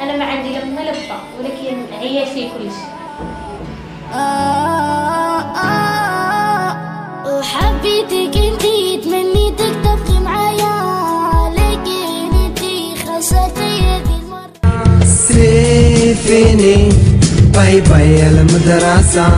انا ما عندي لا ملبه ولكن هي شيء كل شيء. وحبيتك انتي تمنيتك تبقي معايا، لكن انتي خسرتي هذه المره. سيفيني باي باي المدرسه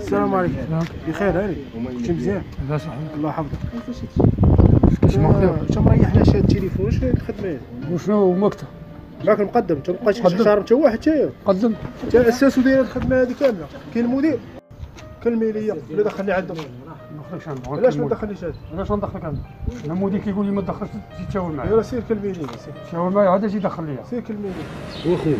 السلام عليكم. بخير هاني؟ كنت مزيان؟ الله يصحبك الله يحفظك. كيفاش مخدم؟ انت مريح لهاش التليفون واش الخدمه؟ وشنو مكتب؟ راك مقدم انت مابقيتش تحترم حتى واحد حتى قدم انت اساس وداير الخدمه هذه كامله. كاين مدير كلمي ليا ولا دخلني عندهم. علاش ما تدخلنيش هذا؟ علاش غندخلك انا؟ انا المدير كيقول لي ما تدخلش تجي تشاور معايا. يلاه سير كلميني سير تشاور معايا عاد اجي دخل ليا. سير كلميني. هو خويا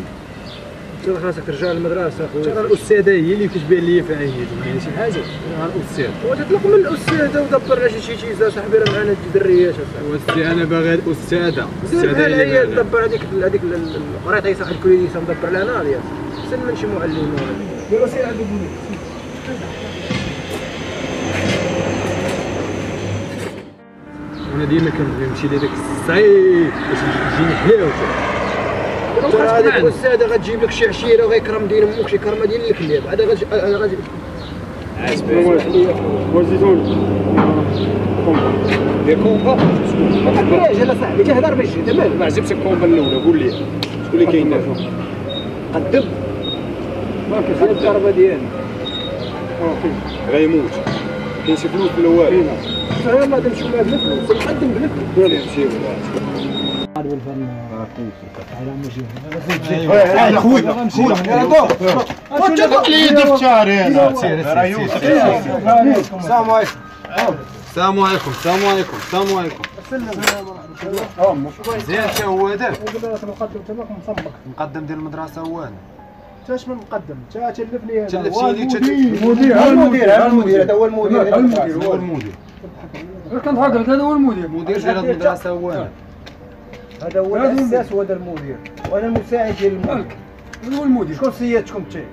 انت خاصك ترجع للمدرسه خويا. ترى الاستاذه هي اللي كتبان لي فيها هي شي حاجه. راه الاستاذ وتطلق من الاستاذه ودبر على شي تيزا صاحبي راه معنا الدريات اصاحبي. انا باغي الاستاذه. الاستاذه هي اللي دبر هذيك القريطي صاحب الكليسه مدبر لها انا الياس. حسن من شي معلم ولا يلاه سير عند المدير. أنا ديما كنمشي لهذاك الصعيد باش نجي نحياو. ترى هذيك الأستاذة غتجيب لك شي عشيرة وغيكرم دين أمك شي كرمة ديال الكلاب. عاد غتجي عسبي وزيتون دير كومبا. ما تكراهش أنا صاحبي تهضر بالجد. مالك ما عجبتش الكومبا الأولى قول لي شكون اللي كاين فيها؟ قدم ما كاينش غير الضربة ديالنا غيموت. كاين شي فلوس ولا والو؟ انا ما نمشيو معاه بنفلوس، نقدم بنفلوس. ولا نمشيو هذا الفن على خويا. السلام عليكم. السلام عليكم. السلام عليكم. مزيان حتى هو هذاك. المقدم تبعك مصمك. المقدم ديال المدرسة هو أنا. تاش من مقدم تا تلفني هذا المدير. هو المدير هذا المدير هو المدير هو المدير. كنضحك لك هذا هو المدير. المدير ديال المدرسه هو انا. هذا هو الاساس وهذا المدير وانا المساعد ديال المدير. هذا هو المدير. شكون سيادتكم انت؟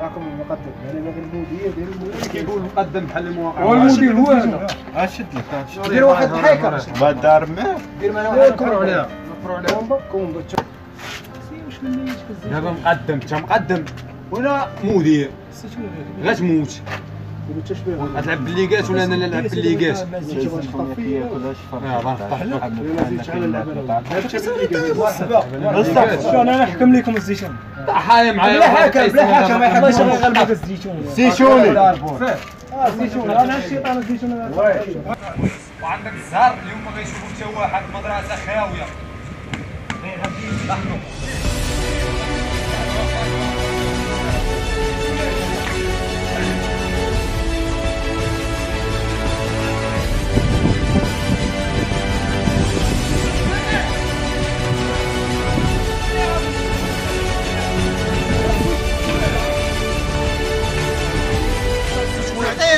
راكم مقدم. انا باغي المدير ديال المدير كيقول مقدم بحال المواقع. هو المدير هو انا. غاشد لك دير واحد الضحكه. ما دار معاه. دير معنا نكبروا عليها. نكبروا عليها. كومبا دابا مقدم انت مقدم ولا مدير؟ غتموت. غتلعب بالليكات ولا انا اللي نلعب بالليكات؟ انا نحكم لكم الزيتون. طاحايا معايا بلا حكم بلا حكم. الله يشغل غلبك الزيتون. الزيتوني الزيتون انا الشيطان الزيتون. وعندك الزهر اليوم ما غيشوفوك حتى واحد. مدرسه خاويه غير غادي يتلاحظوا.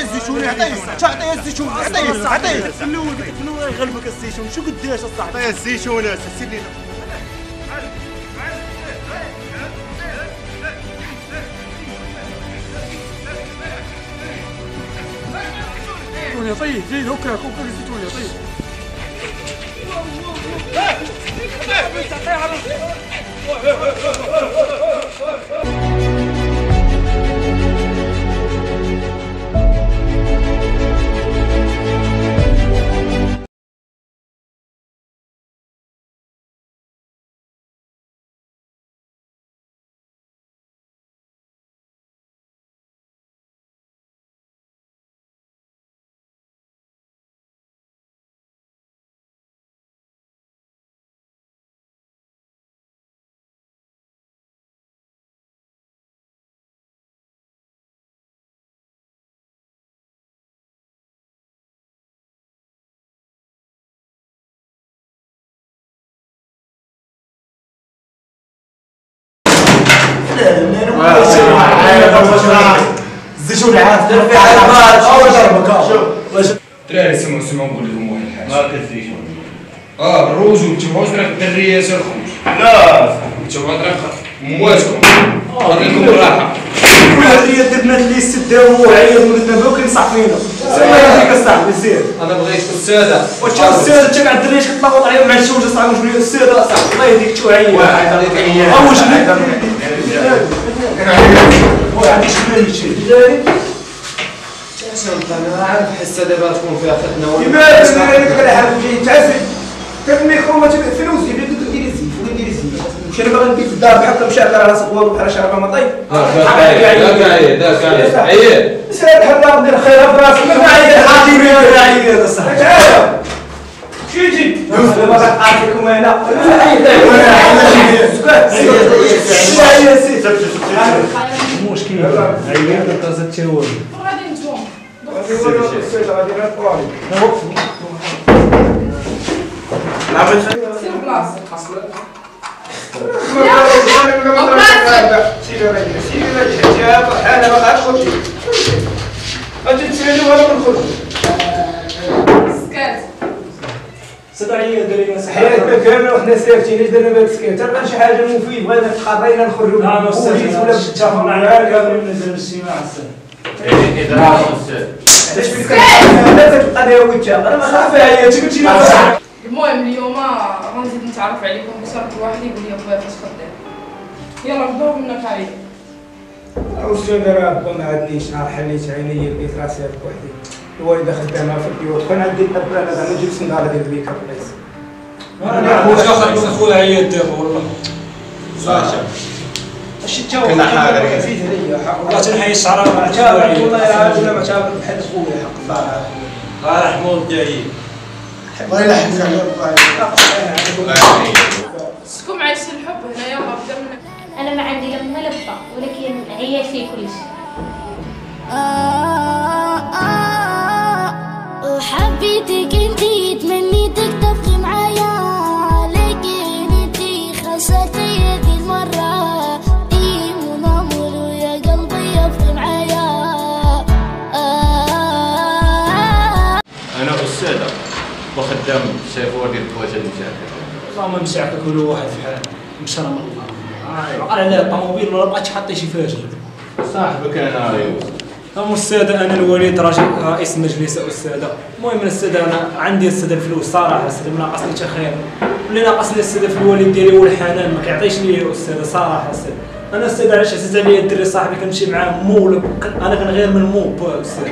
الزيتون عطيه عطيه الزيتون عطيه عطيه. من الاول قلت لك من وين غلبك الزيتون. شو قداش الصاحب؟ عطيه الزيتون سير لينا. يا طيب زيد هكا هكا الزيتون يا طيب. زيد تشوف العاده تدير فيها عباد اول ضربك. الدراري سمعوا سمعوا نقول لكم واحد الحاجه. ما كتزيدش. الروج ما تبعوش طريق الدريات الخوج. لا تبعوا طريق مواتكم. غادي لكم الراحه. كل هاد اليد البنات اللي استداو وعيطوا ولدنا باو كينصح فينا. سير يديك اصاحبي سير. انا بغيت الساده. واش الساده انت مع الدريات كتلوط عليهم مع الشوجه صاحبي شويه الساده اصاحبي الله يهديك توعي. واحد غادي عندي شويه شي داري تاسم انا عارف حسه دابا تكون فيها خدنا ويمكن على حال جاي تعسل كالميكرو ما تبع فلوس يبيك ديري زيت وندير زيت واش انا باغي نبيت الدار بحال مشاكل على راسك والو بحال شعر مطيب داك عييت سير الحرام ندير خيرها في راسك ما عييت الحاكمين ولا عييت الصحه تعال شي جي دابا غنعطيكم هنا عييت مشكل عيان الطازه التاول غادي نتوما غادي نطوال لا باش سير بلاصه اصلا صدعيه درينا حياتنا كامله وحنا ساكتين اش درنا بهاد السكيت حتى بان شي حاجه مفيد بغينا تقرينا نخرجوا لا استاذ ولا اتفقنا على هكا نزل الاجتماع السنه ايه ادراك استاذ علاش فيك هذا القضيه ويتشاف انا ما خافها هي انت قلتي لي. المهم اليوم غنزيد نتعرف عليكم بصراحه واحد يقول لي بغيت تخدم يلا غدوه منا كاري استاذ راه ما عندنيش نهار حليت عيني لقيت راسي بوحدي الوالده خدامه في البيوت كان عندي الاب انا زعما نجيب سناره ديال الميك اب بلايص انا واش خاصك تخويا عيا دابا والله صافي اش تاو كنا حاضرين زيد عليا حق الله تنحي الشعر ما عتاب والله الا ما عتاب بحال خويا حق الله الله يرحمو الداعي الله يلحق على الله سكم عايش الحب هنايا ما بدا منك انا ما عندي لا ما لا با ولكن عيات فيه كلشي حبيتك انتي تمنيتك تبقي معايا لكن انتي خسرتي هذه المرة ايمون امور ويا قلبي يبقي معايا. انا استاذة وخدام شافوا ديال الكواجه المشاكل اللهم مساعدك كل واحد في حاله ان شاء الله. قال لا الطوموبيل ولا بغات تحطي شي فاجر صاحبك انا هم الساده انا الوليد راجل رئيس مجلس الساده. المهم الساده انا عندي الساده الفلوس صراحه الساده ما ناقصني حتى خير ولا ناقصني الساده في الوالد ديالي والحنان ما كيعطيش ليا الساده صراحه الساده. انا الساده علاش عزيز عليا الدري صاحبي كنمشي معاه مول انا كنغير من موب الساده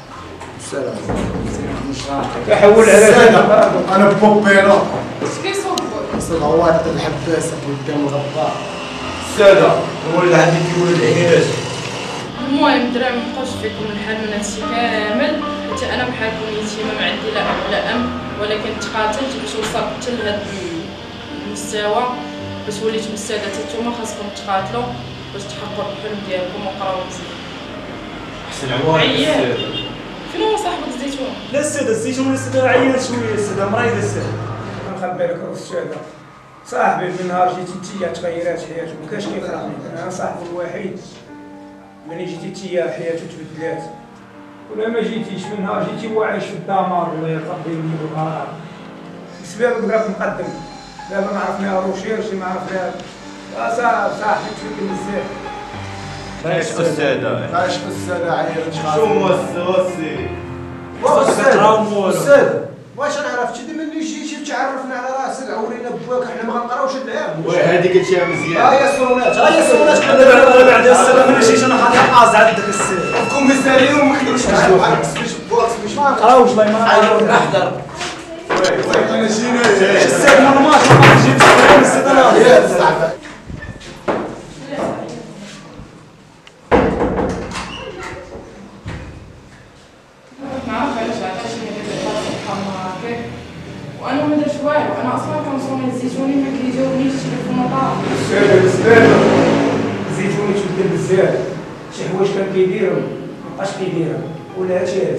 السلام نجار كحول على الساده انا بوبينا شكيصور الساده هو هذا الحباسه قدام الغبار الساده هو اللي عندي كيولد العيالات. المهم الدراري مابقاش فيكم الحال من هادشي كامل حيت انا بحالكم يتيمه ما عندي لا اب ولا ام ولكن تقاتلت باش وصلت حتى لهاد المستوى باش وليت مساعده نتوما خاصكم تقاتلوا باش تحققوا الحلم ديالكم وقراو مزيان. احسن عوايد فين هو صاحبك الزيتون؟ لا الساده الزيتون الساده عيات شويه الساده مريضه الساده نخبي لك الساده صاحبي من نهار جيتي انتيا تغيرات حياتك ما كاش كيفرحني انا صاحبي الوحيد ملي جيتي تيا حياته تبدلات ولا ما جيتيش من نهار جيتي واعيش في الدمار الله يربي مني بالقرار بالنسبه لك بغيت نقدم دابا ما عرفناها روشيرشي ما عرفناها صاحبي تفكر بزاف. عايش الساده عايش الساده عيرت شو موسوسي واستراو الساده واش عرفتي دابا ملي جيتي تعرفنا على راسك عورينا بواك حنا ما غنقراوش العام وهذيك هادشي مزيان. ها هي السونات ها هي السونات كنا بعد السلام ملي جيت انا حاطط قاز عندك السير وكم مزالين وما كيديروش معاك سميت بواك سميت ما غنقراوش الله يمرحنا احضر وي انا جينا السير من الماتش جيب السير السيدانات يا صاحبي وانا من الجوال وانا اصلا كنصوم الزيتوني ما كيجاوبنيش في المطار. استاذ استاذ الزيتوني تبدل بزاف، شي حوايج كان كيديرهم مابقاش كيديرهم ولا هاتي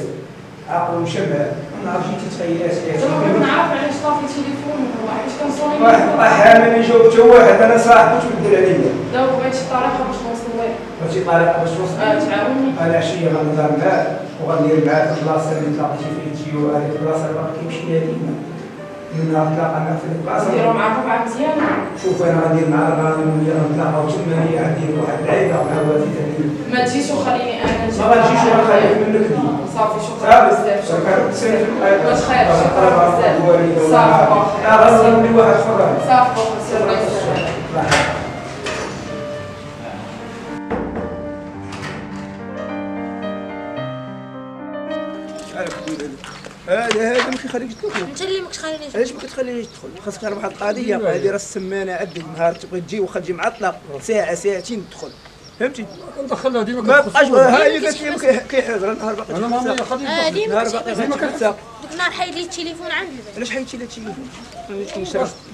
عاقل ومشبع ما عرفتش تتخيلات ليه. انا كنعرف علاش طافي التليفون حيت كنصوم واحد طاح انا ما جاوبت واحد انا صاحبو تبدل عليا. دابا بغيت شي طريقه باش نوصل ليه. بغيتي طريقه باش توصل؟ تعاوني. انا عشيه غنهضر معاك وغندير معاك البلاصه اللي تلاقيتي فيها انت وهذيك البلاصه اللي باقي كيمشي ليها ديما. من نهار نتلاقى معاك في البلاصه نديرو معاك ربعه مزيان. شوف انا غندير مع الغانم وهي غنتلاقاو تما، هي عندي واحد العيبه وعواتي تاني. ما تجيش وخليني انا نجي. ما غنجيش ولا نخليك منك دي. صافي شكرا بزاف. شكرا بزاف. ما تخافش. صافي انا غنولي واحد الحرام. صافي شكرا بزاف. هذا ما كيخليكش تدخل. انت اللي ما كتخلينيش. علاش ما كتخلينيش تدخل؟ خاصك على واحد القضيه، هذه راه السمانه عندك، نهار تبغي تجي واخا تجي معطله ساعه ساعتين تدخل، فهمتي؟ كندخلها ديما كتخسر. ها هي قالت لي كيحضر نهار باقي. انا ما غاديش نهار باقي ديما كتساق. ديك النهار حيدلي التليفون عندي. علاش حيدتي لي التليفون؟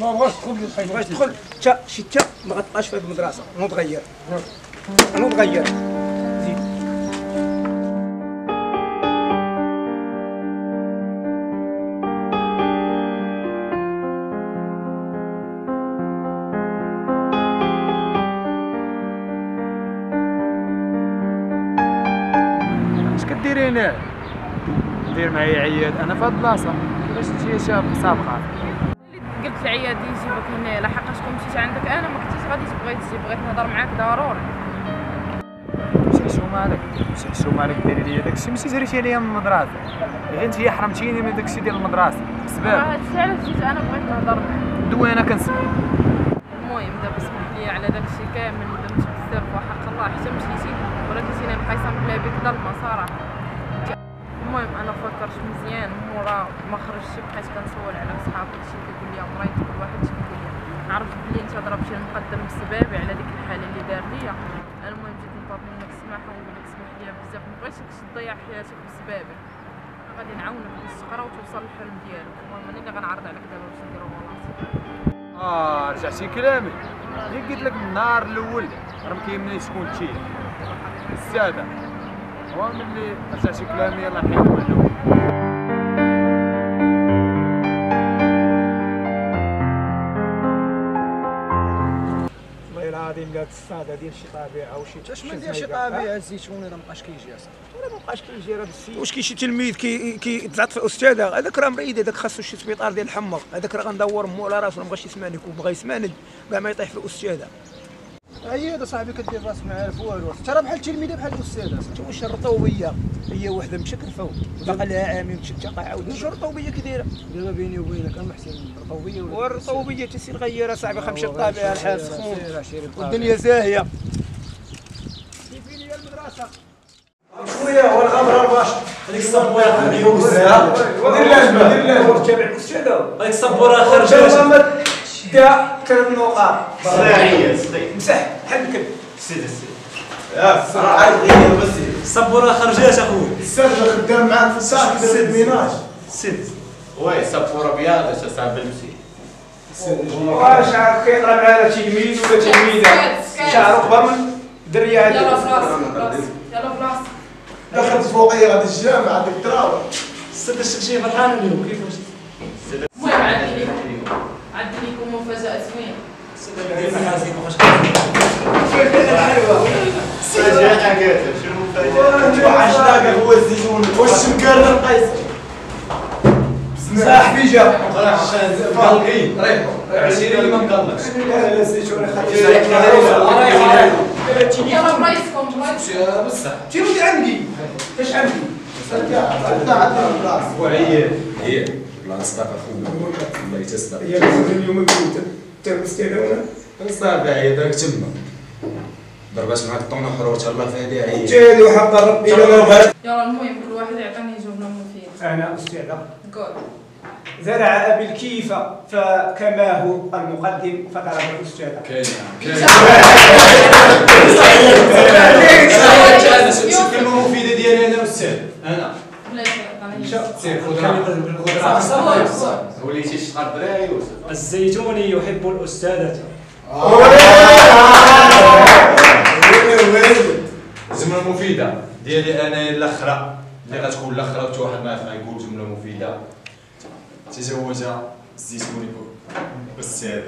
ما بغاش تدخل. بغاش تدخل حتى شتا ما غتبقاش في هذه المدرسه. نتغير نتغير. دير معايا عياد انا في هاد البلاصه باش تجي شاب سابقه. قلت لعياد يجيبك هنايا لحقاش كون مشيت عندك انا ما كنتيش غادي تبغي تجي، بغيت نهضر معاك ضروري. ماشي حشومه عليك، ماشي حشومه عليك ديري ليا داكشي ماشي جريتي عليا من المدرسه، غير انت هي حرمتيني من داكشي ديال المدرسه. سباب هادشي علاش جيت انا بغيت نهضر معاك. دوينه كنسمع. المهم دابا سمح لي على داكشي كامل، ندمت بزاف وحق الله حتى مشيتي، ولكن انا نقيصه من بلا بيك ظلمه صراحه. المهم انا فكرت مزيان مورا ما خرجتش، بقيت كنسول على صحابي داكشي اللي كيقول لي مريض، كل واحد كيقول لي عرفت بلي انت ضربتي المقدم بسبابي على ديك الحاله اللي دار ليا. المهم جيت نطلب منك السماحه ونقول لك سمح لي بزاف، ما بغيتكش تضيع حياتك بسبابي، غادي نعاونك باش تقرا وتوصل للحلم ديالك. المهم انا اللي غنعرض عليك دابا باش نديرو بلاصه. رجعتي كلامي اللي قلت لك من النهار الاول، راه ما كيهمنيش شكون انتي الساده. هو ملي رجعتي كلامي يلاه نحيدو على الأول. والله العظيم قالت الصاد ديال شي طبيعه وشي تاش ما دير شي طبيعه. الزيتون راه مابقاش كيجي اصاحبي، راه مابقاش كيجي راه بالسيد. واش كاين شي تلميذ كيتزعط في الاستاذه هذاك راه مريض، هذاك خاصو شي سبيطار ديال الحمق، هذاك راه غندور مو على راسو، مابغاش يسمعني وبغى يسمعني كاع ما يطيح في الاستاذه. عياد اصاحبي كدير راسك ما عارف والو، حتى راه بحال التلميذه بحال الاستاذه. انت واش الرطوبيه هي وحده مشكرفه وباقا لها عامين مشكرفه، عاود واش الرطوبيه كي دايره دابا بيني وبينك؟ انا محسن الرطوبيه ولا والرطوبيه حتى سير غير اصاحبي، خمشي الطبيعه الحال سخون والدنيا زاهيه. كيفين هي المدرسه خويا هو الغبره الباشط، هذيك الصبوره مليون بزاف ودير لها جبه، دير لها جبه تابع الاستاذه. هذيك الصبوره خرجت دا كرم نقاط صغيريه صغير مسح حدك سيدي يا صراحه غير بس الصبوره خرجات اخويا. السرجه خدام معاك في الساعه ديال الميناج سيدي وي الصبوره بياضه تاع بالمسيح سيدي. واش عاد كيطلع معانا تلميذ ولا تلميذه شعر قبا من دريه هذه؟ يلا فلاص يلا فلاص دخلت فوقيه غادي الجامعه ديك الدراوه سيدي شتي فرحان اليوم كيفاش؟ المهم عاد عندي لكم مفاجأة زوينة. سيدي حازم واش حلوة. سيدي انا قاتل شنو المفاجأة؟ وحشناك هو الزيتون والسكر القيس. صاحبي جا قلقي ريحو 20 اللي ما مقلقش. لا الزيتون خاطر ريحو يلا برايسكم برايسكم بصح. تيودي عندي كاش عندي عندنا بلاص وعيال هي الله يصدق اخويا الله يتصدق. يا خويا اليوم مبيوت تمست انا وانا صافي عيطك تما ضربات معاك الطونه حرورتها الله فهديها عيط تالي وحق ربي يلا. المهم كل واحد يعطيني جمله مفيده. انا استاذه قول زرع ابي الكيف فكما هو المقدم فضرب الاستاذه كاينه كلمه مفيده ديالي انا استاذ. انا وليتي شقا الدراري يوسف. الزيتوني يحب الاستاذة. جملة مفيدة ديالي انا الاخرى اللي غتكون الاخرى حتى واحد ما عرف يقول جملة مفيدة. تزوج الزيتوني بالسعادة.